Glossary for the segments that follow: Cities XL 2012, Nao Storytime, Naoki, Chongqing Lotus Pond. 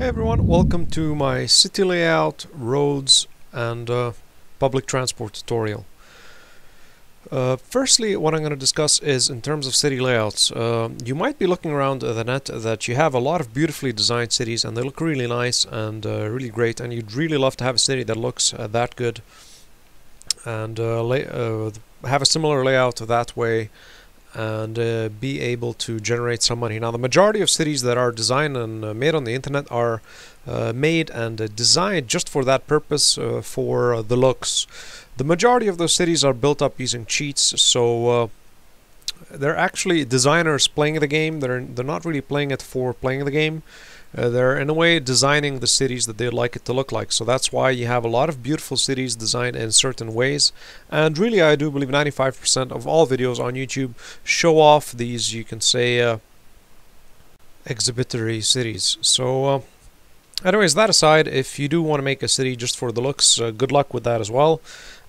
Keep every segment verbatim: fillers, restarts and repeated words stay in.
Hey everyone, welcome to my city layout, roads and uh, public transport tutorial. Uh, firstly, what I'm going to discuss is in terms of city layouts. Uh, you might be looking around the net that you have a lot of beautifully designed cities and they look really nice and uh, really great, and you'd really love to have a city that looks uh, that good and uh, lay, uh, have a similar layout that way and uh, be able to generate some money. Now, the majority of cities that are designed and uh, made on the internet are uh, made and uh, designed just for that purpose, uh, for uh, the looks. The majority of those cities are built up using cheats, so uh, they're actually designers playing the game. They're, they're not really playing it for playing the game. Uh, they're in a way designing the cities that they'd like it to look like. So that's why you have a lot of beautiful cities designed in certain ways. And really, I do believe ninety-five percent of all videos on YouTube show off these, you can say, uh, exhibitory cities. So uh, anyways, that aside, if you do want to make a city just for the looks, uh, good luck with that as well.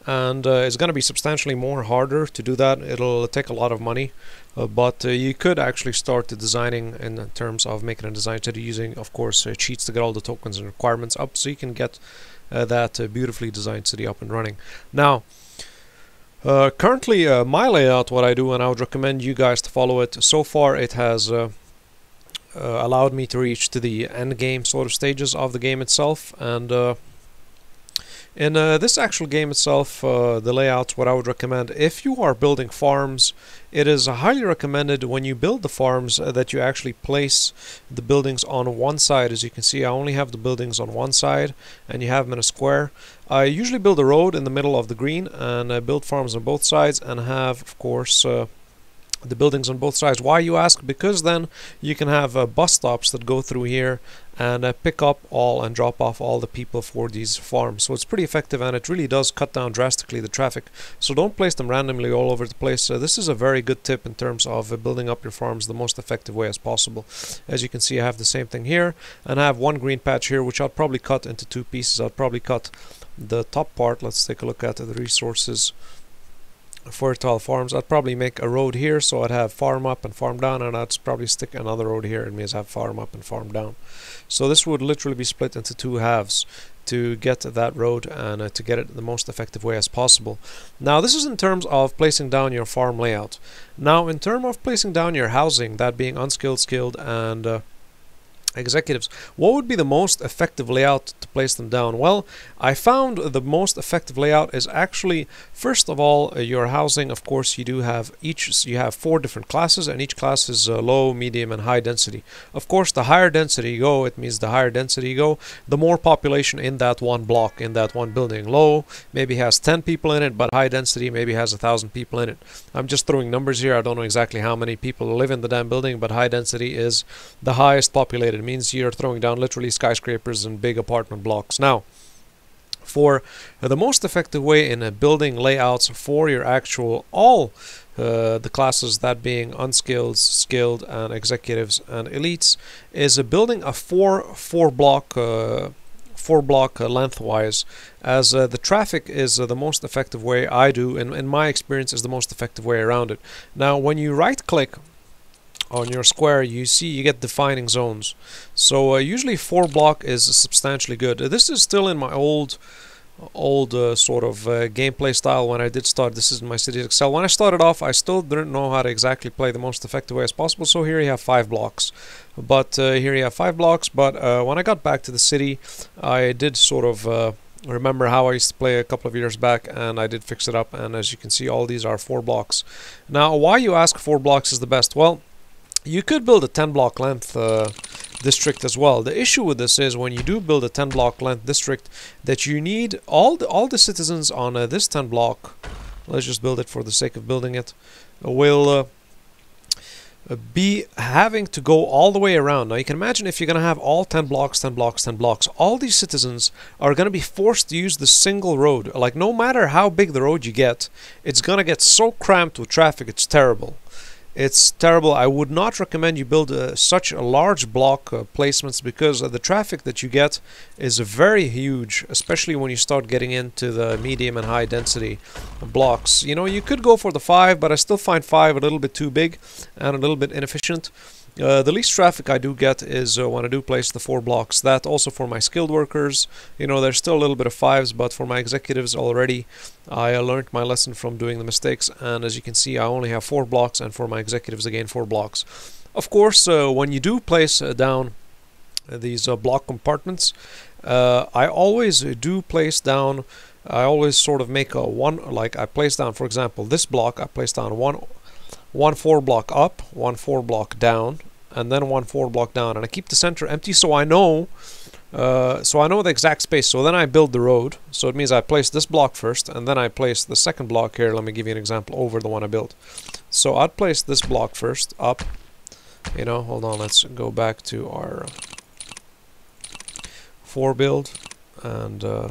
And uh, it's going to be substantially more harder to do that. It'll take a lot of money, uh, but uh, you could actually start the designing in terms of making a design city using, of course, uh, cheats to get all the tokens and requirements up so you can get uh, that uh, beautifully designed city up and running. Now, uh, currently uh, my layout, what I do, and I would recommend you guys to follow it. So far it has uh, uh, allowed me to reach to the end game sort of stages of the game itself, and uh, In uh, this actual game itself, uh, the layout, what I would recommend, if you are building farms, it is highly recommended when you build the farms uh, that you actually place the buildings on one side. As you can see, I only have the buildings on one side, and you have them in a square. I usually build a road in the middle of the green, and I build farms on both sides, and have, of course, uh, the buildings on both sides. Why, you ask? Because then you can have uh, bus stops that go through here and uh, pick up all and drop off all the people for these farms. So it's pretty effective, and it really does cut down drastically the traffic. So don't place them randomly all over the place. Uh, this is a very good tip in terms of uh, building up your farms the most effective way as possible. As you can see, I have the same thing here, and I have one green patch here, which I'll probably cut into two pieces. I'll probably cut the top part. Let's take a look at the resources. Fertile farms. I'd probably make a road here, so I'd have farm up and farm down, and I'd probably stick another road here and means have farm up and farm down. So this would literally be split into two halves to get that road and uh, to get it the most effective way as possible. Now, this is in terms of placing down your farm layout. Now, in terms of placing down your housing, that being unskilled, skilled, and uh, executives, what would be the most effective layout to place them down? Well, I found the most effective layout is actually, first of all, uh, your housing. Of course, you do have each, you have four different classes, and each class is uh, low, medium, and high density. Of course, the higher density you go, it means the higher density you go, the more population in that one block, in that one building. Low maybe has ten people in it, but high density maybe has a thousand people in it. I'm just throwing numbers here. I don't know exactly how many people live in the damn building, but high density is the highest populated. It means you're throwing down literally skyscrapers and big apartment blocks. Now, for the most effective way in a building layouts for your actual all uh, the classes, that being unskilled, skilled, and executives and elites, is a building a four four block uh, four block uh, lengthwise, as uh, the traffic is uh, the most effective way I do, and in my experience is the most effective way around it. Now, when you right click on your square, you see you get defining zones. So uh, usually four block is substantially good. This is still in my old old uh, sort of uh, gameplay style when I did start. This is my Cities X L. When I started off, I still didn't know how to exactly play the most effective way as possible. So here you have five blocks. But uh, here you have five blocks. But uh, when I got back to the city, I did sort of uh, remember how I used to play a couple of years back, and I did fix it up. And as you can see, all these are four blocks. Now, why, you ask, four blocks is the best? Well, you could build a ten block length uh, district as well. The issue with this is when you do build a ten block length district that you need all the, all the citizens on uh, this ten block, let's just build it for the sake of building it, will uh, be having to go all the way around. Now, you can imagine if you're going to have all ten blocks, ten blocks, ten blocks, all these citizens are going to be forced to use the single road. Like, no matter how big the road you get, it's going to get so cramped with traffic, it's terrible. It's terrible. I would not recommend you build uh, such a large block uh, placements, because uh, the traffic that you get is very huge, especially when you start getting into the medium and high density blocks. You know, you could go for the five, but I still find five a little bit too big and a little bit inefficient. Uh, the least traffic I do get is uh, when I do place the four blocks. That also for my skilled workers, you know, there's still a little bit of fives, but for my executives already, I learned my lesson from doing the mistakes, and as you can see, I only have four blocks, and for my executives, again, four blocks. Of course, uh, when you do place uh, down these uh, block compartments, uh, I always do place down, I always sort of make a one, like I place down, for example, this block, I place down one one four block up, one four block down, and then one four block down, and I keep the center empty, so I know uh, so I know the exact space. So then I build the road, so it means I place this block first, and then I place the second block here. Let me give you an example over the one I built. So I'd place this block first up, you know, hold on, let's go back to our four build and uh,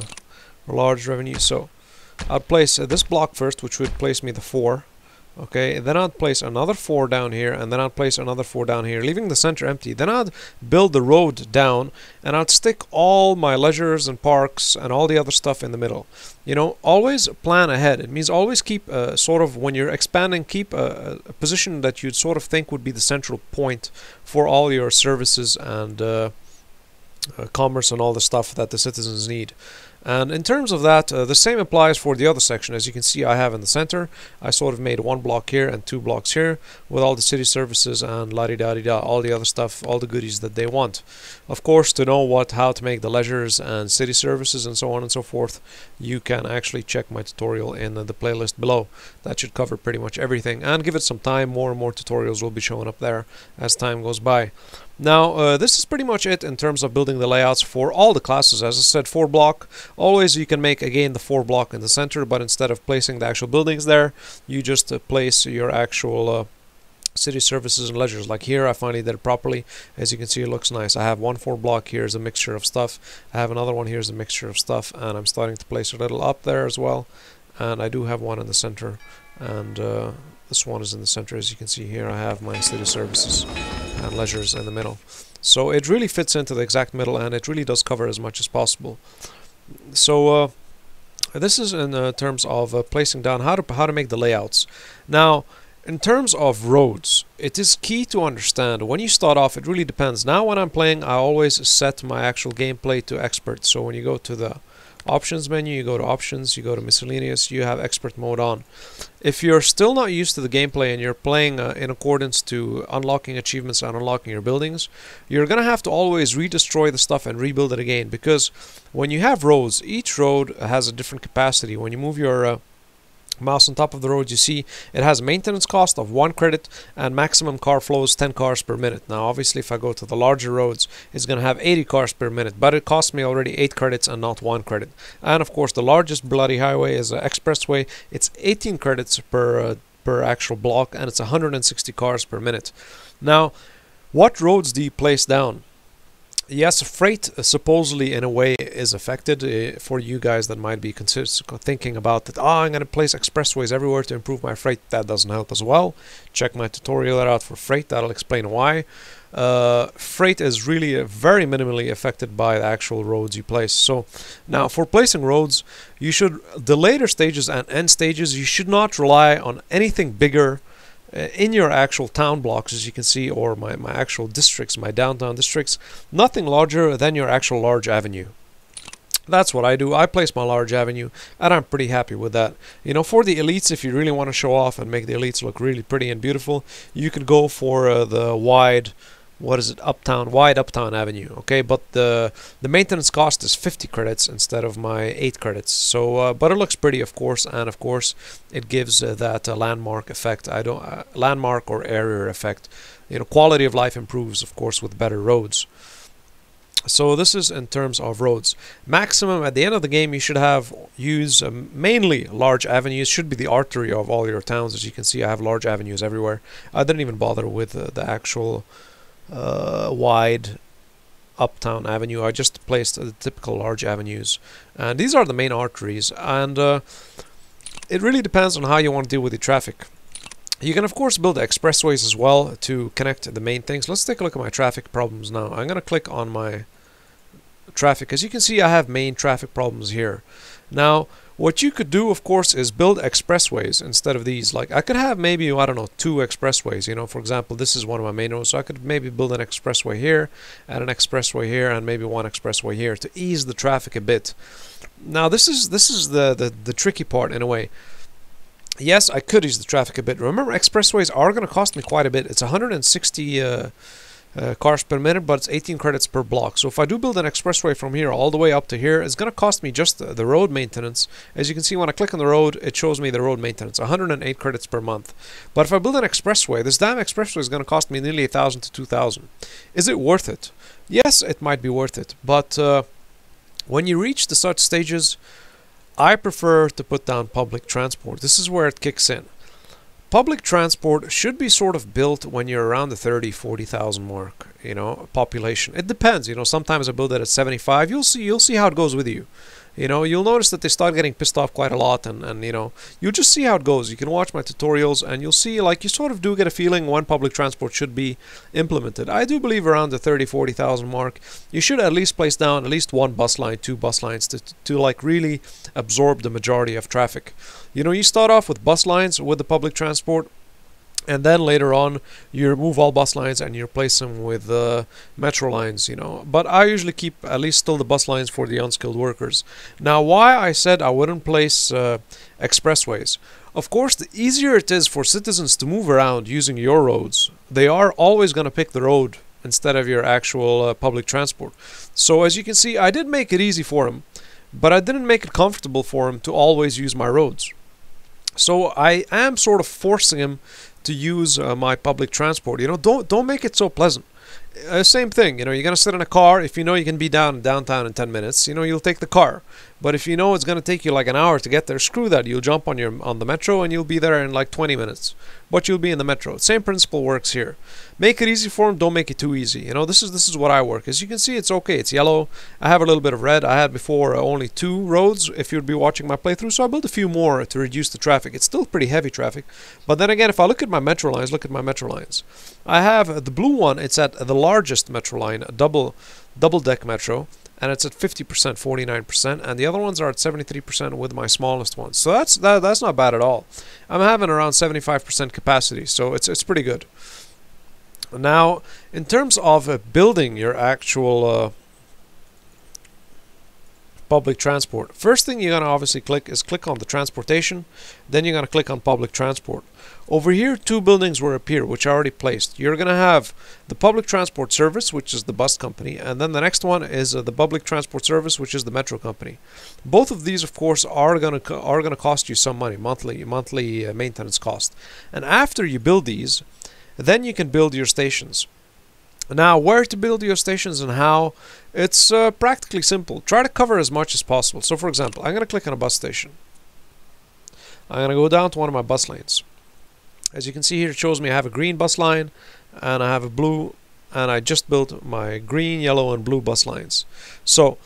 large revenue. So I'd place uh, this block first, which would place me the four. Okay, then I'd place another four down here, and then I'd place another four down here, leaving the center empty. Then I'd build the road down, and I'd stick all my leisures and parks and all the other stuff in the middle. You know, always plan ahead. It means always keep uh, sort of, when you're expanding, keep a, a position that you'd sort of think would be the central point for all your services and uh, uh, commerce and all the stuff that the citizens need. And in terms of that, uh, the same applies for the other section. As you can see, I have in the center, I sort of made one block here and two blocks here with all the city services and la-di-da-di-da, all the other stuff, all the goodies that they want. Of course, to know what how to make the leisures and city services and so on and so forth, you can actually check my tutorial in the, the playlist below. That should cover pretty much everything. And give it some time, more and more tutorials will be showing up there as time goes by. Now, uh, this is pretty much it in terms of building the layouts for all the classes. As I said, four block. Always you can make, again, the four block in the center, but instead of placing the actual buildings there, you just uh, place your actual uh, city services and leisures. Like here, I finally did it properly. As you can see, it looks nice. I have one four block here is a mixture of stuff. I have another one here is a mixture of stuff, and I'm starting to place a little up there as well. And I do have one in the center, and uh, this one is in the center. As you can see here, I have my city services and leisures in the middle. So it really fits into the exact middle, and it really does cover as much as possible. So uh, this is in uh, terms of uh, placing down how to how to make the layouts. Now, in terms of roads, it is key to understand when you start off. It really depends. Now, when I'm playing, I always set my actual gameplay to expert. So when you go to the options menu, you go to options, you go to miscellaneous, you have expert mode on. If you're still not used to the gameplay and you're playing uh, in accordance to unlocking achievements and unlocking your buildings, you're gonna have to always redestroy the stuff and rebuild it again, because when you have roads, each road has a different capacity. When you move your uh, mouse on top of the road, you see it has maintenance cost of one credit and maximum car flows ten cars per minute. Now obviously if I go to the larger roads, it's going to have eighty cars per minute, but it cost me already eight credits and not one credit. And of course the largest bloody highway is an expressway. It's eighteen credits per uh, per actual block, and it's one hundred sixty cars per minute. Now what roads do you place down? Yes, freight uh, supposedly in a way is affected uh, for you guys that might be thinking about that. Ah, oh, I'm going to place expressways everywhere to improve my freight. That doesn't help as well. Check my tutorial out for freight. That'll explain why. Uh, freight is really uh, very minimally affected by the actual roads you place. So now for placing roads, you should, the later stages and end stages, you should not rely on anything bigger in your actual town blocks, as you can see, or my, my actual districts, my downtown districts, nothing larger than your actual large avenue. That's what I do. I place my large avenue, and I'm pretty happy with that. You know, for the elites, if you really want to show off and make the elites look really pretty and beautiful, you can go for uh, the wide, what is it, uptown, wide uptown avenue, okay? But the the maintenance cost is fifty credits instead of my eight credits. So uh, but it looks pretty, of course, and of course it gives uh, that uh, landmark effect. I don't uh, landmark or area effect. You know, quality of life improves, of course, with better roads. So this is in terms of roads. Maximum at the end of the game, you should have use um, mainly large avenues. Should be the artery of all your towns. As you can see, I have large avenues everywhere. I didn't even bother with uh, the actual Uh, wide uptown avenue. I just placed the typical large avenues, and these are the main arteries. And uh, it really depends on how you want to deal with the traffic. You can of course build expressways as well to connect the main things. Let's take a look at my traffic problems now. I'm gonna click on my traffic. As you can see, I have main traffic problems here. Now What you could do, of course, is build expressways instead of these. Like, I could have maybe, I don't know, two expressways. You know, for example, this is one of my main roads, so I could maybe build an expressway here and an expressway here and maybe one expressway here to ease the traffic a bit. Now, this is this is the the, the tricky part in a way. Yes, I could ease the traffic a bit. Remember, expressways are going to cost me quite a bit. It's one hundred sixty uh, uh, cars per minute, but it's eighteen credits per block. So if I do build an expressway from here all the way up to here, it's going to cost me just the, the road maintenance. As you can see, when I click on the road, it shows me the road maintenance, one hundred eight credits per month. But if I build an expressway, this damn expressway is going to cost me nearly one thousand to two thousand. Is it worth it? Yes, it might be worth it. But uh, when you reach the start stages, I prefer to put down public transport. This is where it kicks in. Public transport should be sort of built when you're around the thirty, forty thousand mark, you know, population. It depends, you know, sometimes I build it at seventy-five. You'll see, you'll see how it goes with you. You know, you'll notice that they start getting pissed off quite a lot, and, and you know, you'll just see how it goes. You can watch my tutorials and you'll see, like, you sort of do get a feeling when public transport should be implemented. I do believe around the thirty, forty thousand mark, you should at least place down at least one bus line, two bus lines to, to, to like really absorb the majority of traffic. You know, you start off with bus lines with the public transport, and then later on you remove all bus lines and you replace them with uh, metro lines, you know. But I usually keep at least still the bus lines for the unskilled workers. Now, why I said I wouldn't place uh, expressways. Of course, the easier it is for citizens to move around using your roads, they are always going to pick the road instead of your actual uh, public transport. So as you can see, I did make it easy for them, but I didn't make it comfortable for them to always use my roads. So I am sort of forcing them to use uh, my public transport. You know, don't don't make it so pleasant. Uh, same thing, you know, you're gonna sit in a car. If you know you can be down downtown in ten minutes, you know, you'll take the car. But if you know it's gonna take you like an hour to get there, screw that. You'll jump on your on the metro and you'll be there in like twenty minutes. But you'll be in the metro. Same principle works here. Make it easy for them. Don't make it too easy. You know, this is this is what I work. As you can see, it's okay. It's yellow. I have a little bit of red. I had before uh, only two roads. If you'd be watching my playthrough, so I built a few more to reduce the traffic. It's still pretty heavy traffic. But then again, if I look at my metro lines, look at my metro lines. I have the blue one. It's at the largest metro line, a double double deck metro, and it's at fifty percent, forty-nine percent, and the other ones are at seventy-three percent with my smallest ones. So that's that, that's not bad at all. I'm having around seventy-five percent capacity, so it's it's pretty good. Now, in terms of uh, building your actual uh, public transport, first thing you're going to obviously click is click on the transportation, then you're going to click on public transport. Over here, two buildings will appear, which I already placed. You're going to have the public transport service, which is the bus company, and then the next one is uh, the public transport service, which is the metro company. Both of these, of course, are going to are going to cost you some money, monthly monthly uh, maintenance cost. And after you build these, then you can build your stations. Now, where to build your stations and how, it's uh, practically simple. Try to cover as much as possible. So, for example, I'm going to click on a bus station. I'm going to go down to one of my bus lanes. As you can see here, it shows me I have a green bus line, and I have a blue, and I just built my green, yellow, and blue bus lines. So,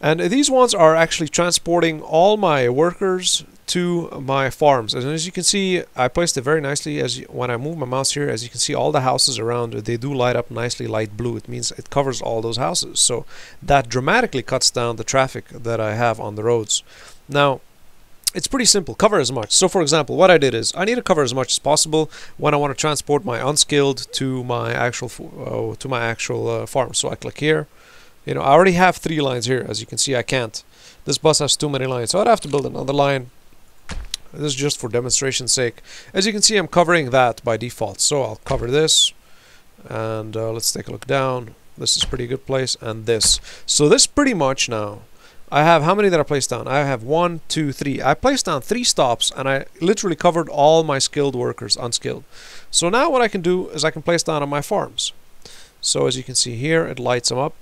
and these ones are actually transporting all my workers to my farms. And as you can see, I placed it very nicely. As you, when I move my mouse here, as you can see, all the houses around, they do light up nicely light blue. It means it covers all those houses, so that dramatically cuts down the traffic that I have on the roads. Now, it's pretty simple. Cover as much. So, for example, what I did is I need to cover as much as possible when I want to transport my unskilled to my actual uh, to my actual uh, farm. So I click here. You know, I already have three lines here. As you can see, I can't. This bus has too many lines, so I'd have to build another line. This is just for demonstration's sake. As you can see, I'm covering that by default. So I'll cover this, and uh, let's take a look down. This is a pretty good place, and this. So this pretty much now, I have how many that I placed down? I have one, two, three. I placed down three stops, and I literally covered all my skilled workers, unskilled. So now what I can do is I can place down on my farms. So as you can see here, it lights them up,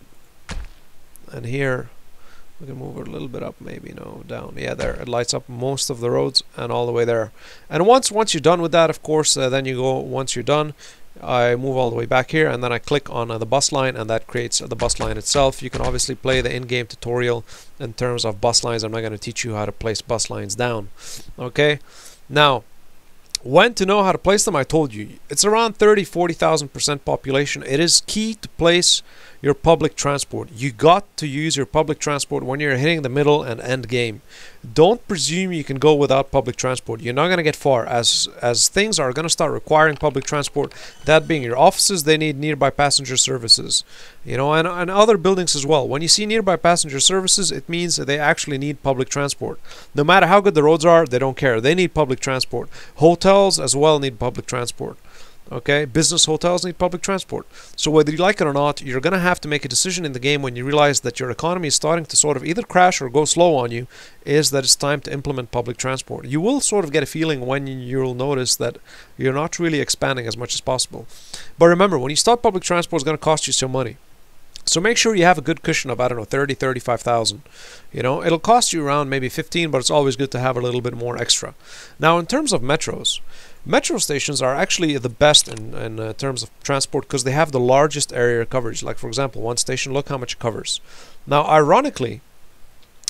and here, we can move it a little bit up, maybe, no, down. Yeah, there. It lights up most of the roads and all the way there. And once once you're done with that, of course, uh, then you go, once you're done, I move all the way back here, and then I click on uh, the bus line, and that creates uh, the bus line itself. You can obviously play the in-game tutorial in terms of bus lines. I'm not going to teach you how to place bus lines down. Okay? Now, when to know how to place them, I told you. It's around thirty, forty thousand percent population. It is key to place your public transport. You got to use your public transport when you're hitting the middle and end game. Don't presume you can go without public transport. You're not going to get far, as as things are going to start requiring public transport. That being your offices, they need nearby passenger services, you know, and, and other buildings as well. When you see nearby passenger services, it means that they actually need public transport. No matter how good the roads are, they don't care. They need public transport. Hotels as well need public transport. Okay, business hotels need public transport. So whether you like it or not, you're going to have to make a decision in the game when you realize that your economy is starting to sort of either crash or go slow on you, is that it's time to implement public transport. You will sort of get a feeling when you'll notice that you're not really expanding as much as possible. But remember, when you start public transport, it's going to cost you some money. So make sure you have a good cushion of, I don't know, thirty, thirty-five thousand. You know, it'll cost you around maybe fifteen, but it's always good to have a little bit more extra. Now, in terms of metros, metro stations are actually the best in, in uh, terms of transport, because they have the largest area coverage. Like, for example, one station, look how much it covers. Now, ironically,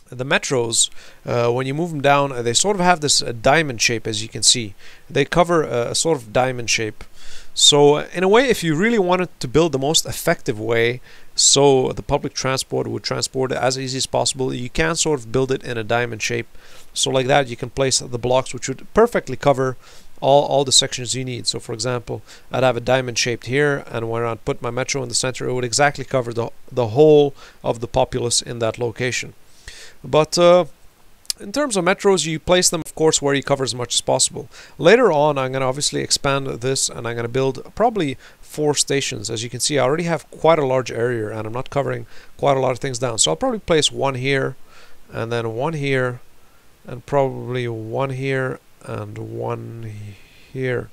the metros, uh, when you move them down, they sort of have this uh, diamond shape, as you can see. They cover a, a sort of diamond shape. So in a way, if you really wanted to build the most effective way so the public transport would transport it as easy as possible, you can sort of build it in a diamond shape. So like that, you can place the blocks, which would perfectly cover all, all the sections you need. So for example, I'd have a diamond shaped here, and when I'd put my metro in the center, it would exactly cover the, the whole of the populace in that location. But uh, in terms of metros, you place them, of course, where you cover as much as possible. Later on, I'm going to obviously expand this, and I'm going to build probably four stations. As you can see, I already have quite a large area, and I'm not covering quite a lot of things down. So I'll probably place one here, and then one here, and probably one here, and one here.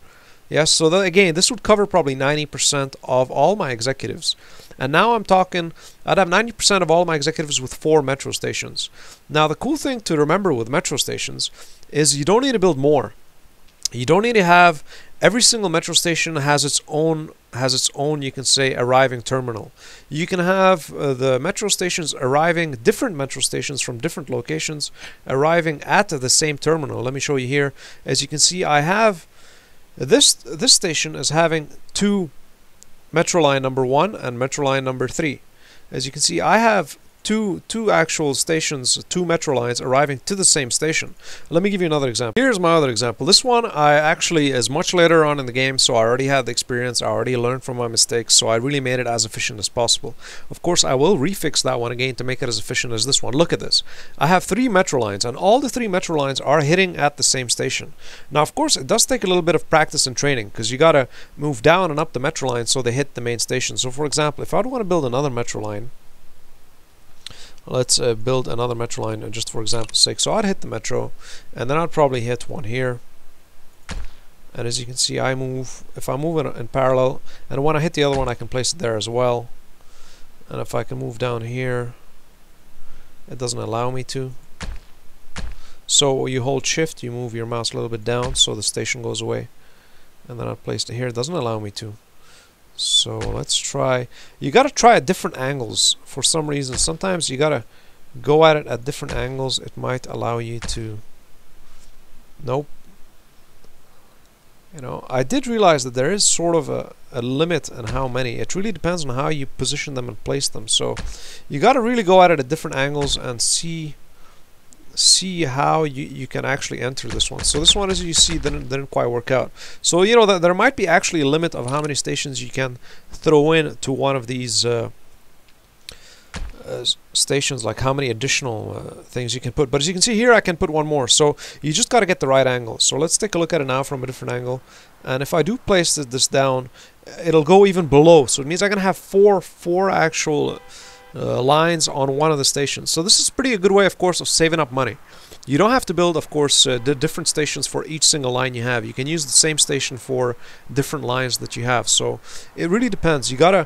Yes, so that, again, this would cover probably ninety percent of all my executives. And now I'm talking, I'd have ninety percent of all my executives with four metro stations. Now, the cool thing to remember with metro stations is you don't need to build more. You don't need to have, every single metro station has its own, has its own, you can say, arriving terminal. You can have uh, the metro stations arriving, different metro stations from different locations, arriving at the same terminal. Let me show you here. As you can see, I have, this, this station is having two metro line number one and metro line number three. As you can see, I have two two actual stations, two metro lines arriving to the same station. Let me give you another example. Here's my other example. This one I actually is much later on in the game, so I already had the experience. I already learned from my mistakes, so I really made it as efficient as possible. Of course, I will refix that one again to make it as efficient as this one. Look at this. I have three metro lines, and all the three metro lines are hitting at the same station. Now, of course, it does take a little bit of practice and training, because you gotta move down and up the metro lines so they hit the main station. So, for example, if I want to build another metro line, let's uh, build another metro line just for example's sake. So I'd hit the metro, and then I'd probably hit one here. And as you can see, I move, if I move it in parallel, and when I hit the other one, I can place it there as well. And if I can move down here, it doesn't allow me to. So you hold shift, you move your mouse a little bit down so the station goes away. And then I placed it here, it doesn't allow me to. So let's try, you gotta try at different angles for some reason. Sometimes you gotta go at it at different angles. It might allow you to, nope. You know, I did realize that there is sort of a, a limit on how many. It really depends on how you position them and place them. So you gotta really go at it at different angles and see see how you, you can actually enter this one. So this one, as you see, didn't, didn't quite work out. So, you know, th there might be actually a limit of how many stations you can throw in to one of these uh, uh, stations, like how many additional uh, things you can put. But as you can see here, I can put one more. So you just got to get the right angle. So let's take a look at it now from a different angle. And if I do place this, this down, it'll go even below. So it means I can have four, four actual Uh, lines on one of the stations. So this is pretty a good way, of course, of saving up money. You don't have to build, of course, uh, the different stations for each single line you have. You can use the same station for different lines that you have. So it really depends. You gotta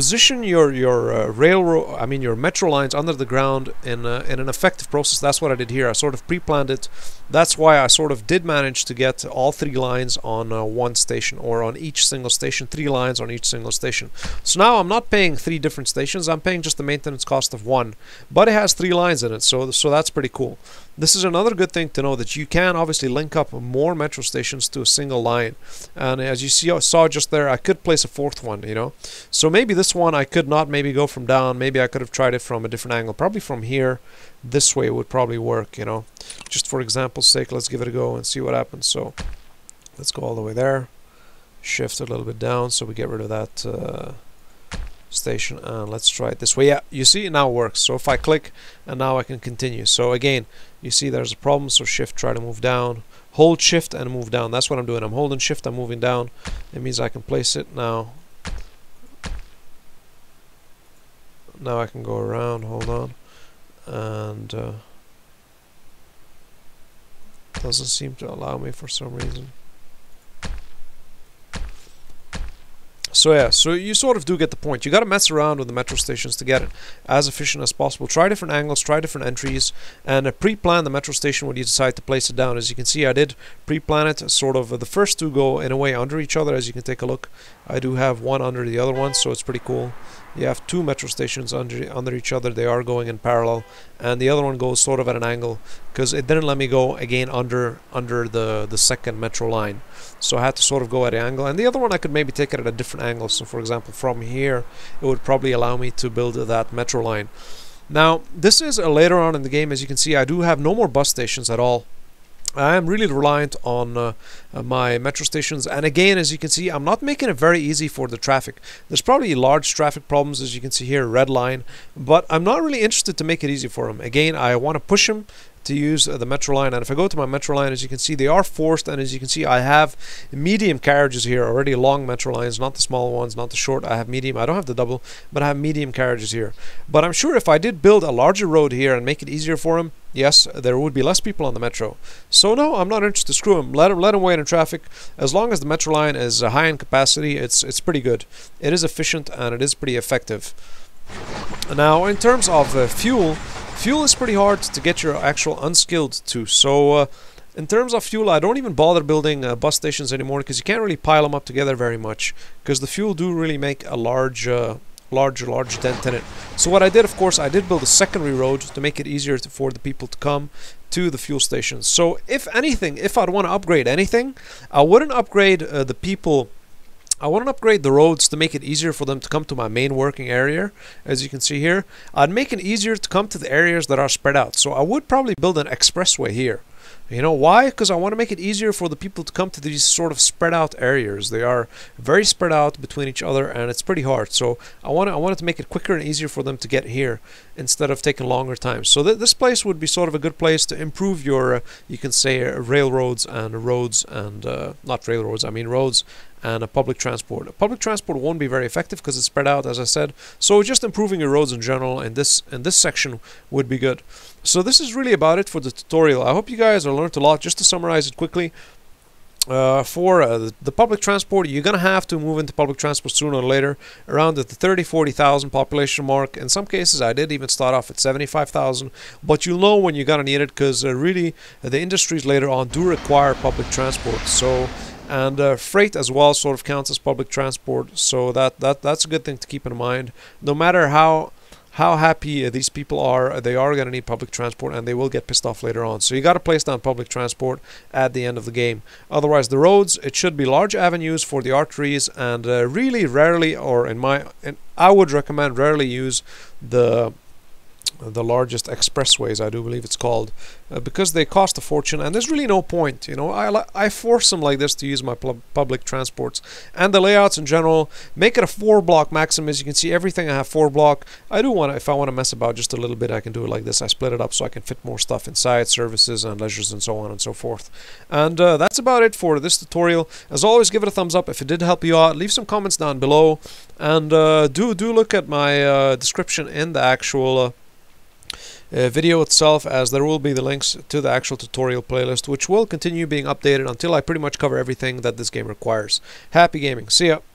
position your your uh, railroad, I mean your metro lines under the ground in, uh, in an effective process. That's what I did here. I sort of pre-planned it That's why I sort of did manage to get all three lines on uh, one station, or on each single station, three lines on each single station. So now I'm not paying three different stations, I'm paying just the maintenance cost of one, but it has three lines in it, so so that's pretty cool. This is another good thing to know, that you can obviously link up more metro stations to a single line. And as you see, I saw just there, I could place a fourth one, you know. So maybe this one I could not maybe go from down. Maybe I could have tried it from a different angle. Probably from here, this way would probably work, you know. Just for example's sake, let's give it a go and see what happens. So let's go all the way there. Shift a little bit down so we get rid of that uh, station, and let's try it this way. Yeah, you see, it now works. So if I click, and now I can continue. So again, you see there's a problem, so shift, try to move down, hold shift and move down. That's what I'm doing. I'm holding shift, I'm moving down. It means I can place it now. Now I can go around, hold on, and uh, doesn't seem to allow me for some reason. So yeah, so you sort of do get the point. You got to mess around with the metro stations to get it as efficient as possible. Try different angles, try different entries, and uh, pre-plan the metro station when you decide to place it down. As you can see, I did pre-plan it. Sort of uh, the first two go in a way under each other. As you can take a look, I do have one under the other one, so it's pretty cool. You have two metro stations under under each other. They are going in parallel, and the other one goes sort of at an angle because it didn't let me go again under under the the second metro line. So I had to sort of go at an angle, and the other one I could maybe take it at a different angle. So for example, from here it would probably allow me to build that metro line. Now this is uh, later on in the game. As you can see, I do have no more bus stations at all. I am really reliant on uh, my metro stations, and again, as you can see, I'm not making it very easy for the traffic. There's probably large traffic problems, as you can see here, red line, but I'm not really interested to make it easy for them. Again, I want to push them to use the metro line, and if I go to my metro line, as you can see, they are forced, and as you can see, I have medium carriages here already, long metro lines, not the small ones, not the short. I have medium. I don't have the double, but I have medium carriages here. But I'm sure if I did build a larger road here and make it easier for them, yes, there would be less people on the metro. So no, I'm not interested. Screw them. Let them, let them wait in traffic. As long as the metro line is high in capacity, it's it's pretty good. It is efficient, and it is pretty effective. Now, in terms of uh, fuel, fuel is pretty hard to get your actual unskilled to. So uh, in terms of fuel, I don't even bother building uh, bus stations anymore, because you can't really pile them up together very much, because the fuel do really make a large... Uh, large large dent in it. So what I did, of course, I did build a secondary road to make it easier to, for the people to come to the fuel stations. So if anything, if I'd want to upgrade anything, I wouldn't upgrade uh, the people. I want to upgrade the roads to make it easier for them to come to my main working area. As you can see here, I'd make it easier to come to the areas that are spread out. So I would probably build an expressway here. You know why? Because I want to make it easier for the people to come to these sort of spread out areas. They are very spread out between each other, and it's pretty hard. So I want to, I wanted to make it quicker and easier for them to get here instead of taking longer time. So th this place would be sort of a good place to improve your, uh, you can say, uh, railroads and roads and, uh, not railroads, I mean roads and a public transport. A public transport won't be very effective because it's spread out, as I said. So just improving your roads in general in this in this section would be good. So this is really about it for the tutorial. I hope you guys have learned a lot. Just to summarize it quickly, Uh, for uh, the public transport, you're going to have to move into public transport sooner or later, around at the thirty, forty thousand population mark. In some cases, I did even start off at seventy-five thousand, but you'll know when you're going to need it, because uh, really uh, the industries later on do require public transport. So, and uh, freight as well sort of counts as public transport, so that, that that's a good thing to keep in mind. No matter how How happy uh, these people are, they are going to need public transport, and they will get pissed off later on. So you got to place down public transport at the end of the game. Otherwise, the roads, it should be large avenues for the arteries, and uh, really rarely, or in my, and I would recommend rarely use the the largest expressways, I do believe it's called, uh, because they cost a fortune, and there's really no point, you know. I, I force them like this to use my public transports, and the layouts in general, make it a four block maximum. As you can see, everything I have four block. I do want to, if I want to mess about just a little bit, I can do it like this. I split it up so I can fit more stuff inside, services and leisures and so on and so forth. And uh, that's about it for this tutorial. As always, give it a thumbs up if it did help you out. Leave some comments down below, and uh, do, do look at my uh, description in the actual uh, Uh, video itself, as there will be the links to the actual tutorial playlist, which will continue being updated until I pretty much cover everything that this game requires. Happy gaming. See ya.